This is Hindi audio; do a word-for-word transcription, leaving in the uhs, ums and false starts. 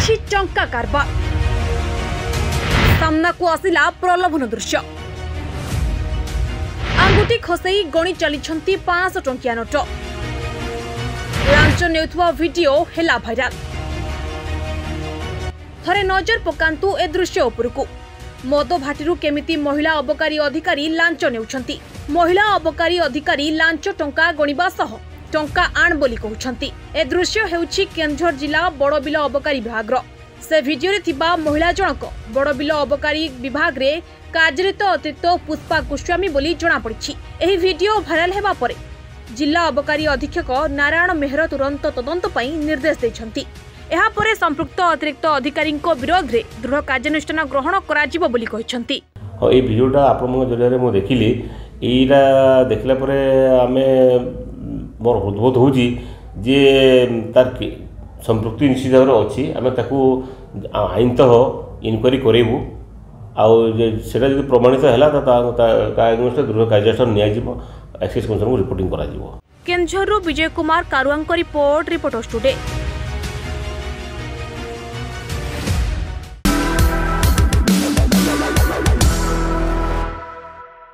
कोटी टंका कारबार सामना को आसिला प्रलोभन दृश्य आंगुठी खसई गणी चली पांच टंकिया नोट लांच नेउथवा वीडियो हेला भाइराल। थरे नजर पकांतु ए दृश्य उपरकू मद भाटी केमिति महिला अबकारी अधिकारी लांच नेउछंती। महिला अबकारी अधिकारी लांच टंका गणिबा सह टंका आण बोली कहउछंती। ए दृश्य हेउछि केंझर जिला बड़बिल अबकारी विभाग रो। से भिडियो रे थिबा महिला जनक बड़बिल अबकारी विभाग रे कार्यरत अतिरिक्त पुष्पा गोस्वामी बोली जना पड़छि। एही भिडियो भाइराल हेबा परे जिला अबकारी अधीक्षक नारायण मेहर तुरंत तदंत पई निर्देश दैछंती। एहा परे संपृक्त अतिरिक्त अधिकारी को विरोध रे दृढ़ कार्यानुष्ठान ग्रहण कराजिबो बोली कहछंती। ओ ए भिडियोटा आपमो जरिया रे मो देखिली एरा देखला परे आमे मोर हृदबोध हो जे तार संपृक्ति निश्चित भाव अच्छी आम आईनतः इनक्वारी करेबू आटा जो प्रमाणित है दृढ़ कार्यानुष्ठान एक्साइज कमिशन को रिपोर्टिंग करा। केंझर विजय कुमार कारुआंको रिपोर्ट रिपोर्टर्स टुडे।